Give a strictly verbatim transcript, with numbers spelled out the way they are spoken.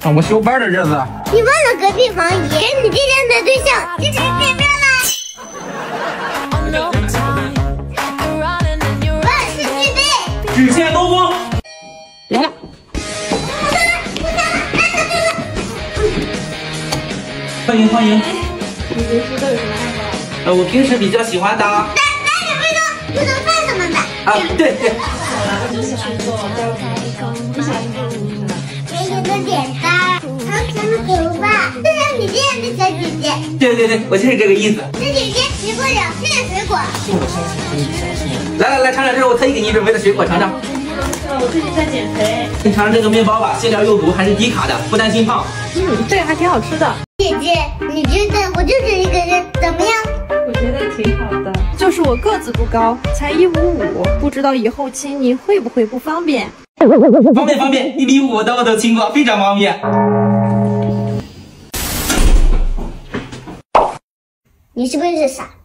上我休班的日子。你忘了隔壁王姨给你介绍的对象就是见面了？万事俱备，只欠东风。来了。欢迎欢迎。你平时都有什么爱好？呃，我平时比较喜欢打。但但是不能不能饭怎么办？啊，对对。我就喜欢做早餐，你喜欢做什么？也有个简单，长长的头发，就像你这样的小姐姐。对对对，我就是这个意思。那姐姐吃过两天的水果。信我，相信你，相信我。来来来，尝尝，这是我特意给你准备的水果，尝尝。我最近在减肥。你尝尝这个面包吧，馅料又足，还是低卡的，不担心胖。嗯，这个还挺好吃的。姐姐，你觉得我就是一个人怎么样？我觉得挺好的，就是我个子不高，才一五五，不知道以后亲你会不会不方便？方便方便，一米五的我都亲过，非常方便。你是不是傻？